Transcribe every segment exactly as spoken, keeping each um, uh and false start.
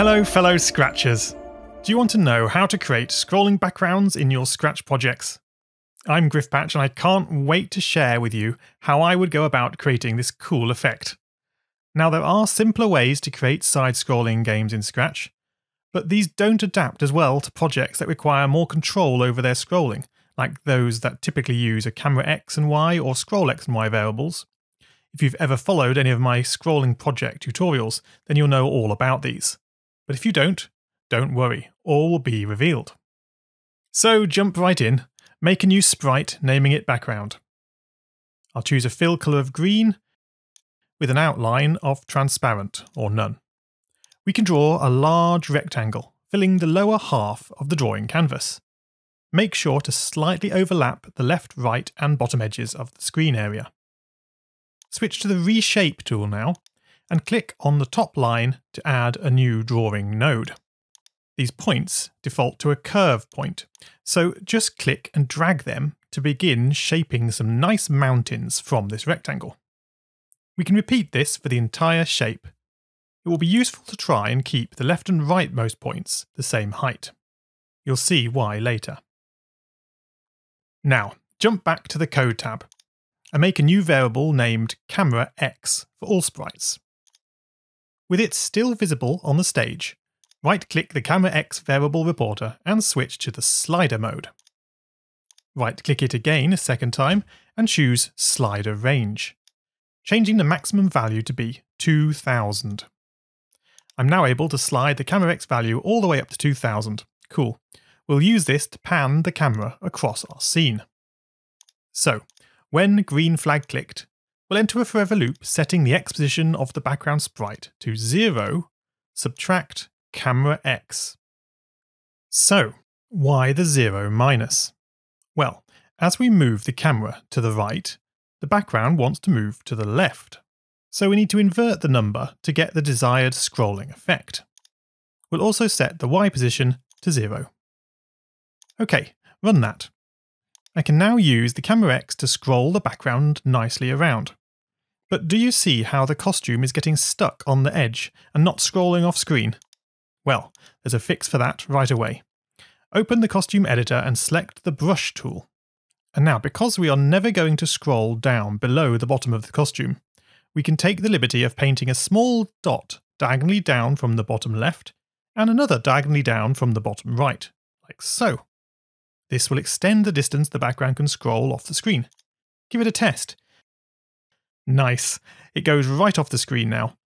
Hello fellow Scratchers! Do you want to know how to create scrolling backgrounds in your Scratch projects? I'm Griffpatch and I can't wait to share with you how I would go about creating this cool effect. Now there are simpler ways to create side-scrolling games in Scratch, but these don't adapt as well to projects that require more control over their scrolling, like those that typically use a camera X and Y or scroll X and Y variables. If you've ever followed any of my scrolling project tutorials, then you'll know all about these. But if you don't, don't worry, all will be revealed. So jump right in, make a new sprite, naming it background. I'll choose a fill colour of green with an outline of transparent or none. We can draw a large rectangle, filling the lower half of the drawing canvas. Make sure to slightly overlap the left, right and bottom edges of the screen area. Switch to the Reshape tool now, and click on the top line to add a new drawing node. These points default to a curve point, so just click and drag them to begin shaping some nice mountains from this rectangle. We can repeat this for the entire shape. It will be useful to try and keep the left and rightmost points the same height. You'll see why later. Now, jump back to the Code tab and make a new variable named Camera X for all sprites. With it still visible on the stage, right-click the Camera X variable reporter and switch to the slider mode. Right-click it again a second time and choose Slider Range, changing the maximum value to be two thousand. I'm now able to slide the Camera X value all the way up to two thousand. Cool. We'll use this to pan the camera across our scene. So, when green flag clicked, we'll enter a forever loop setting the X position of the background sprite to zero, subtract camera X. So, why the zero minus? Well, as we move the camera to the right, the background wants to move to the left. So we need to invert the number to get the desired scrolling effect. We'll also set the Y position to zero. Okay, run that. I can now use the camera X to scroll the background nicely around. But do you see how the costume is getting stuck on the edge and not scrolling off screen? Well, there's a fix for that right away. Open the costume editor and select the brush tool. And now, because we are never going to scroll down below the bottom of the costume, we can take the liberty of painting a small dot diagonally down from the bottom left and another diagonally down from the bottom right, like so. This will extend the distance the background can scroll off the screen. Give it a test. Nice, it goes right off the screen now.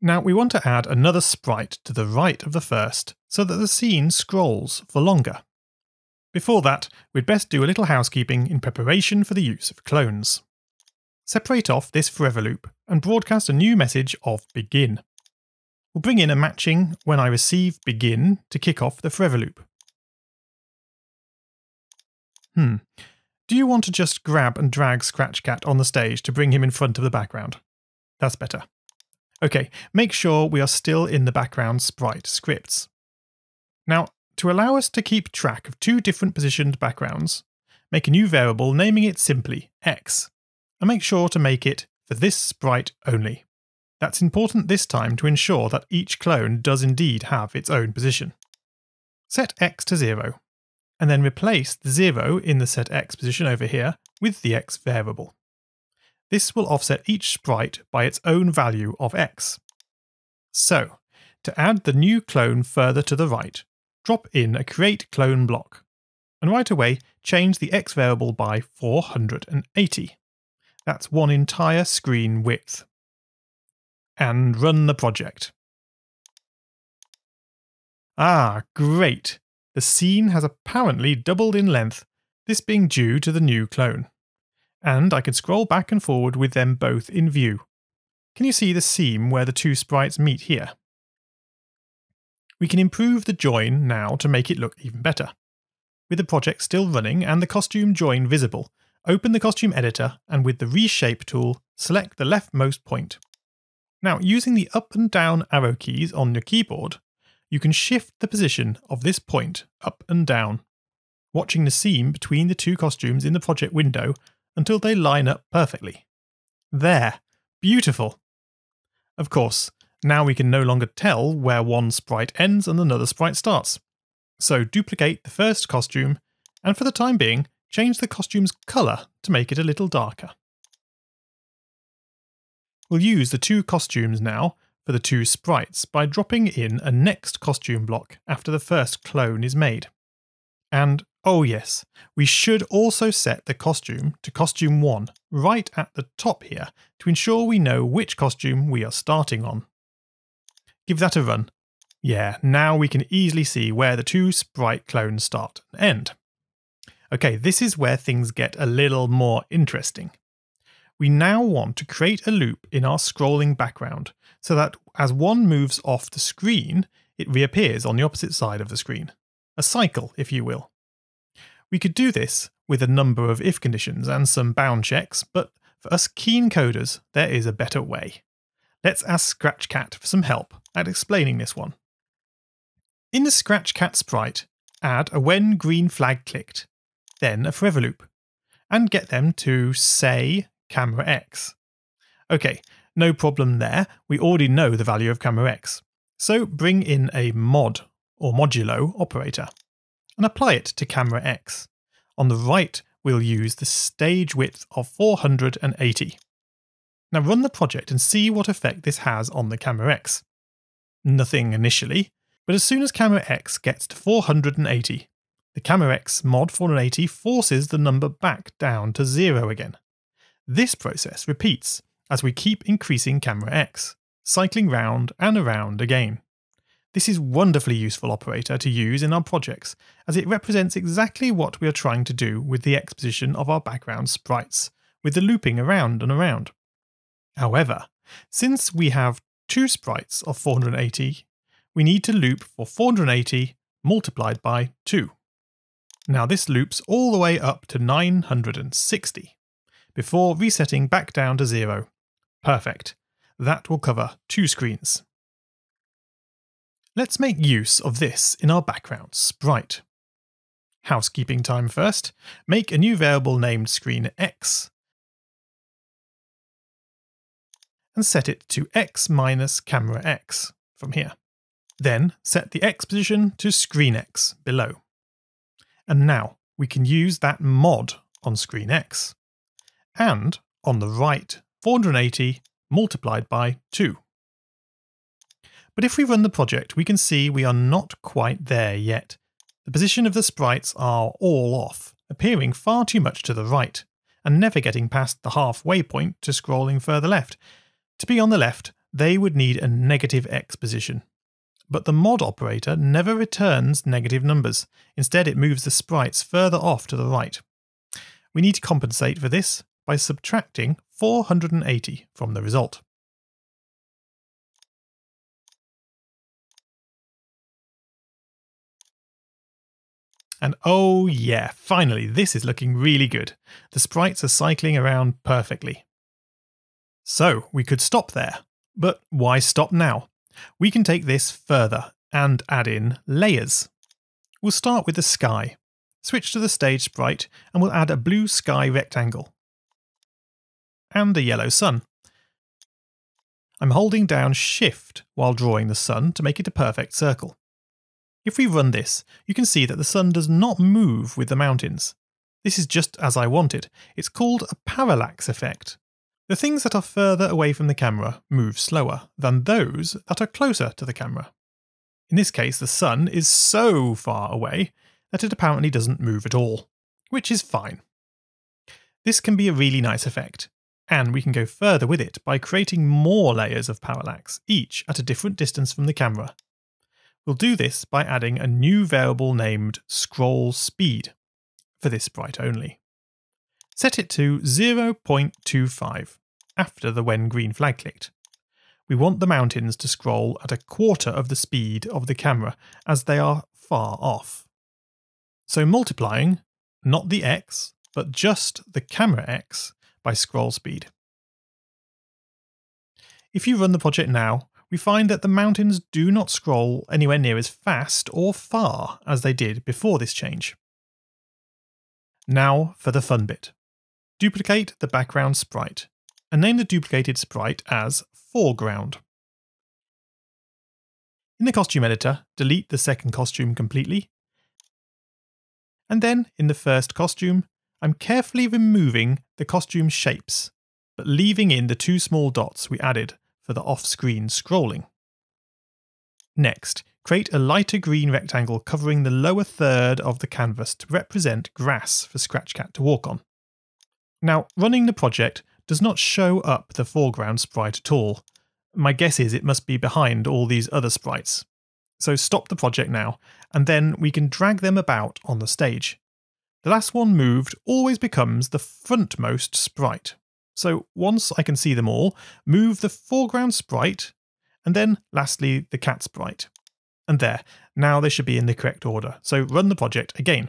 Now we want to add another sprite to the right of the first so that the scene scrolls for longer. Before that, we'd best do a little housekeeping in preparation for the use of clones. Separate off this forever loop and broadcast a new message of begin. We'll bring in a matching when I receive begin to kick off the forever loop. Hmm. Do you want to just grab and drag Scratchcat on the stage to bring him in front of the background? That's better. Okay, make sure we are still in the background sprite scripts. Now, to allow us to keep track of two different positioned backgrounds, make a new variable naming it simply X, and make sure to make it for this sprite only. That's important this time to ensure that each clone does indeed have its own position. Set X to zero. And then replace the zero in the set X position over here with the X variable. This will offset each sprite by its own value of X. So, to add the new clone further to the right, drop in a create clone block, and right away change the X variable by four hundred eighty. That's one entire screen width. And run the project. Ah, great! The scene has apparently doubled in length, this being due to the new clone. And I can scroll back and forward with them both in view. Can you see the seam where the two sprites meet here? We can improve the join now to make it look even better. With the project still running and the costume join visible, open the costume editor and with the reshape tool, select the leftmost point. Now, using the up and down arrow keys on your keyboard, you can shift the position of this point up and down, watching the seam between the two costumes in the project window until they line up perfectly. There, beautiful! Of course, Now we can no longer tell where one sprite ends and another sprite starts. So duplicate the first costume, and for the time being, change the costume's colour to make it a little darker. We'll use the two costumes now for the two sprites by dropping in a next costume block after the first clone is made. And oh yes, we should also set the costume to costume one right at the top here to ensure we know which costume we are starting on. Give that a run. Yeah, now we can easily see where the two sprite clones start and end. Okay, this is where things get a little more interesting. We now want to create a loop in our scrolling background so that as one moves off the screen, it reappears on the opposite side of the screen. A cycle, if you will. We could do this with a number of if conditions and some bound checks, but for us keen coders, there is a better way. Let's ask Scratchcat for some help at explaining this one. In the Scratchcat sprite, add a when green flag clicked, then a forever loop, and get them to say camera X. Okay, no problem there, we already know the value of camera X. So bring in a mod or modulo operator and apply it to camera X. On the right, we'll use the stage width of four hundred eighty. Now run the project and see what effect this has on the camera X. Nothing initially, but as soon as camera X gets to four hundred eighty, the camera X mod four hundred eighty forces the number back down to zero again. This process repeats as we keep increasing camera X, cycling round and around again. This is a wonderfully useful operator to use in our projects, as it represents exactly what we are trying to do with the X position of our background sprites, with the looping around and around. However, since we have two sprites of four hundred eighty, we need to loop for four hundred eighty multiplied by two. Now this loops all the way up to nine hundred sixty, before resetting back down to zero. Perfect. That will cover two screens. Let's make use of this in our background sprite. Housekeeping time first. Make a new variable named screen X and set it to X minus camera X from here. Then set the X position to screen X below. And now we can use that mod on screen X. And on the right, four hundred eighty multiplied by two. But if we run the project, we can see we are not quite there yet. The position of the sprites are all off, appearing far too much to the right, and never getting past the halfway point to scrolling further left. To be on the left, they would need a negative X position. But the mod operator never returns negative numbers. Instead, it moves the sprites further off to the right. We need to compensate for this by subtracting four hundred eighty from the result. And oh yeah, finally, this is looking really good. The sprites are cycling around perfectly. So we could stop there, but why stop now? We can take this further and add in layers. We'll start with the sky. Switch to the stage sprite and we'll add a blue sky rectangle and a yellow sun. I'm holding down Shift while drawing the sun to make it a perfect circle. If we run this, you can see that the sun does not move with the mountains. This is just as I wanted. It's called a parallax effect. The things that are further away from the camera move slower than those that are closer to the camera. In this case, the sun is so far away that it apparently doesn't move at all, which is fine. This can be a really nice effect, and we can go further with it by creating more layers of parallax, each at a different distance from the camera. We'll do this by adding a new variable named scroll speed for this sprite only. Set it to zero point two five after the when green flag clicked. We want the mountains to scroll at a quarter of the speed of the camera as they are far off. So multiplying, not the X, but just the camera X by scroll speed. If you run the project now, we find that the mountains do not scroll anywhere near as fast or far as they did before this change. Now for the fun bit. Duplicate the background sprite and name the duplicated sprite as foreground. In the costume editor, delete the second costume completely. And then in the first costume, I'm carefully removing the costume shapes, but leaving in the two small dots we added for the off-screen scrolling. Next, create a lighter green rectangle covering the lower third of the canvas to represent grass for Scratchcat to walk on. Now, running the project does not show up the foreground sprite at all. My guess is it must be behind all these other sprites. So stop the project now, and then we can drag them about on the stage. The last one moved always becomes the frontmost sprite. So once I can see them all, move the foreground sprite, and then lastly the cat sprite. And there, now they should be in the correct order. So run the project again.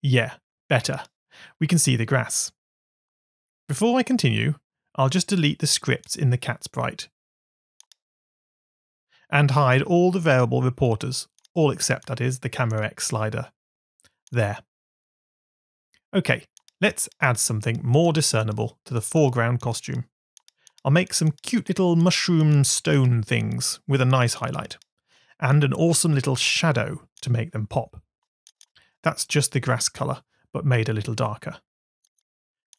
Yeah, better. We can see the grass. Before I continue, I'll just delete the scripts in the cat sprite and hide all the variable reporters, all except, that is, the Camera X slider. There. Okay, let's add something more discernible to the foreground costume. I'll make some cute little mushroom stone things with a nice highlight, and an awesome little shadow to make them pop. That's just the grass colour, but made a little darker.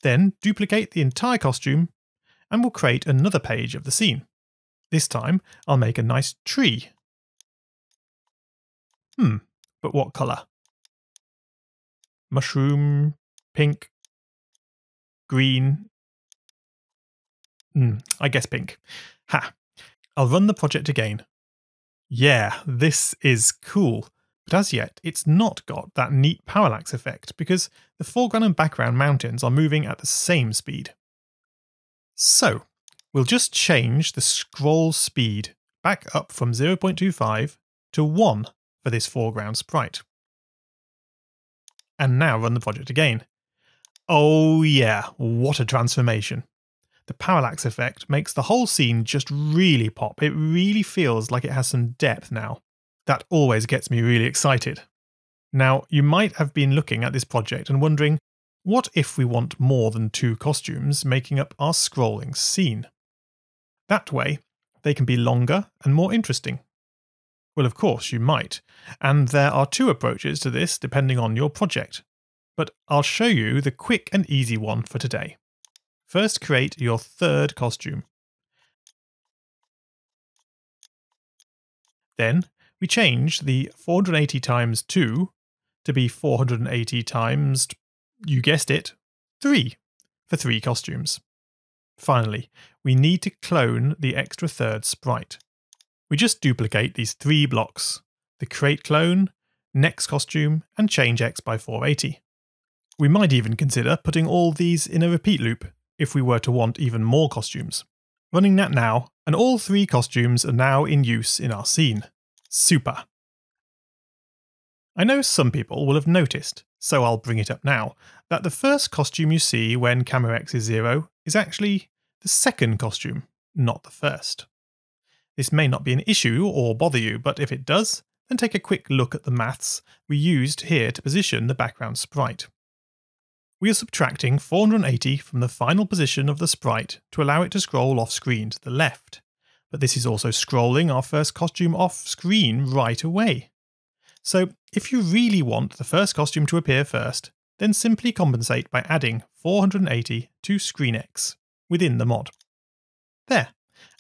Then duplicate the entire costume, and we'll create another page of the scene. This time, I'll make a nice tree. Hmm, but what colour? Mushroom, pink, green. Hmm, I guess pink. Ha! I'll run the project again. Yeah, this is cool. But as yet, it's not got that neat parallax effect because the foreground and background mountains are moving at the same speed. So we'll just change the scroll speed back up from zero point two five to one for this foreground sprite. And now run the project again. Oh yeah, what a transformation. The parallax effect makes the whole scene just really pop. It really feels like it has some depth now. That always gets me really excited. Now, you might have been looking at this project and wondering, what if we want more than two costumes making up our scrolling scene? That way, they can be longer and more interesting. Well, of course you might, and there are two approaches to this depending on your project. But I'll show you the quick and easy one for today. First, create your third costume. Then, we change the four hundred eighty times two to be four hundred eighty times, you guessed it, three for three costumes. Finally, we need to clone the extra third sprite. We just duplicate these three blocks, the create clone, next costume, and change x by four hundred eighty. We might even consider putting all these in a repeat loop if we were to want even more costumes. Running that now, and all three costumes are now in use in our scene. Super. I know some people will have noticed, so I'll bring it up now, that the first costume you see when Camera X is zero is actually the second costume, not the first. This may not be an issue or bother you, but if it does, then take a quick look at the maths we used here to position the background sprite. We are subtracting four hundred eighty from the final position of the sprite to allow it to scroll off screen to the left. But this is also scrolling our first costume off screen right away. So if you really want the first costume to appear first, then simply compensate by adding four hundred eighty to ScreenX within the mod. There,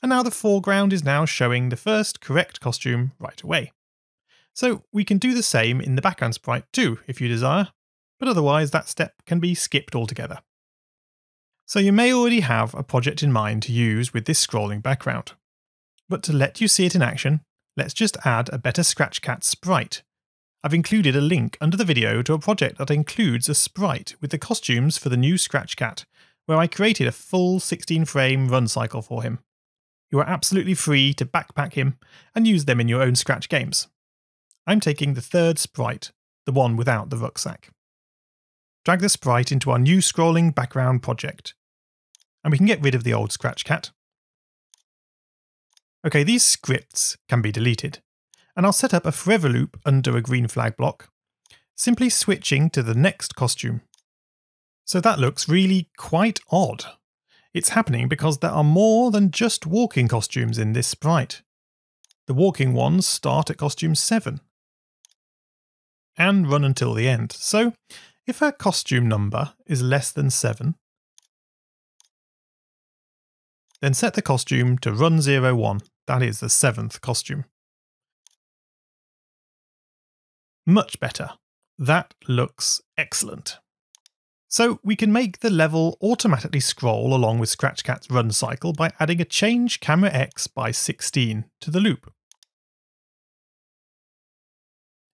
and now the foreground is now showing the first correct costume right away. So we can do the same in the background sprite too if you desire, but otherwise that step can be skipped altogether. So you may already have a project in mind to use with this scrolling background. But to let you see it in action, let's just add a better Scratchcat sprite. I've included a link under the video to a project that includes a sprite with the costumes for the new Scratchcat, where I created a full sixteen frame run cycle for him. You are absolutely free to backpack him and use them in your own Scratch games. I'm taking the third sprite, the one without the rucksack. Drag the sprite into our new scrolling background project, and we can get rid of the old Scratchcat. Okay, these scripts can be deleted, and I'll set up a forever loop under a green flag block, simply switching to the next costume. So that looks really quite odd. It's happening because there are more than just walking costumes in this sprite. The walking ones start at costume seven and run until the end. So if her costume number is less than seven, then set the costume to run zero one, that is the seventh costume. Much better. That looks excellent. So we can make the level automatically scroll along with Scratchcat's run cycle by adding a change camera x by sixteen to the loop.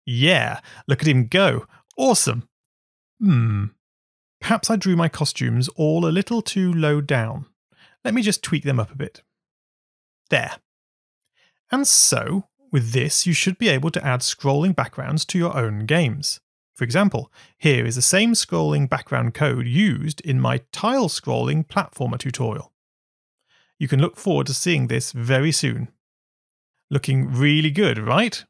Yeah, look at him go. Awesome. Hmm. Perhaps I drew my costumes all a little too low down. Let me just tweak them up a bit. There. And so, with this, you should be able to add scrolling backgrounds to your own games. For example, here is the same scrolling background code used in my tile scrolling platformer tutorial. You can look forward to seeing this very soon. Looking really good, right?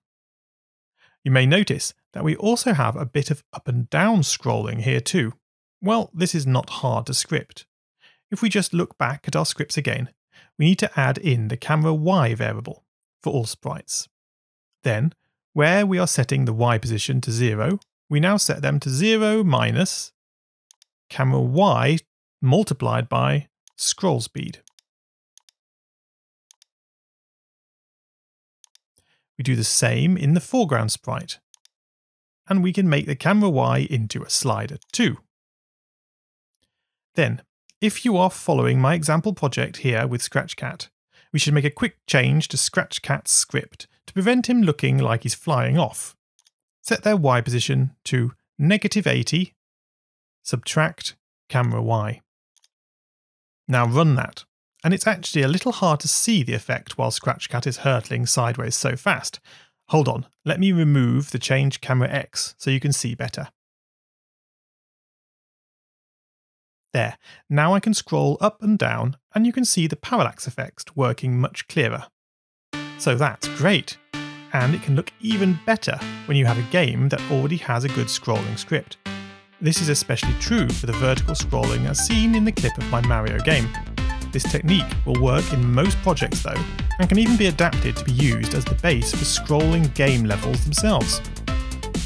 You may notice that we also have a bit of up and down scrolling here too. Well, this is not hard to script. If we just look back at our scripts again, we need to add in the camera Y variable for all sprites. Then, where we are setting the Y position to zero, we now set them to zero minus camera Y multiplied by scroll speed. We do the same in the foreground sprite, and we can make the camera Y into a slider too. Then, if you are following my example project here with Scratchcat, we should make a quick change to Scratchcat's script to prevent him looking like he's flying off. Set their Y position to negative eighty, subtract camera Y. Now run that, and it's actually a little hard to see the effect while Scratchcat is hurtling sideways so fast. Hold on, let me remove the change camera X so you can see better. There, now I can scroll up and down and you can see the parallax effect working much clearer. So that's great, and it can look even better when you have a game that already has a good scrolling script. This is especially true for the vertical scrolling as seen in the clip of my Mario game. This technique will work in most projects though, and can even be adapted to be used as the base for scrolling game levels themselves.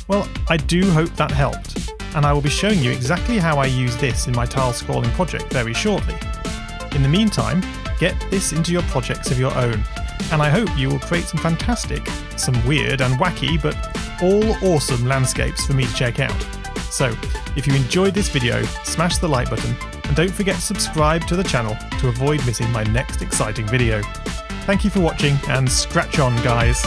Well, I do hope that helped, and I will be showing you exactly how I use this in my tile scrolling project very shortly. In the meantime, get this into your projects of your own, and I hope you will create some fantastic, some weird and wacky, but all awesome landscapes for me to check out. So, if you enjoyed this video, smash the like button, and don't forget to subscribe to the channel to avoid missing my next exciting video. Thank you for watching, and scratch on, guys!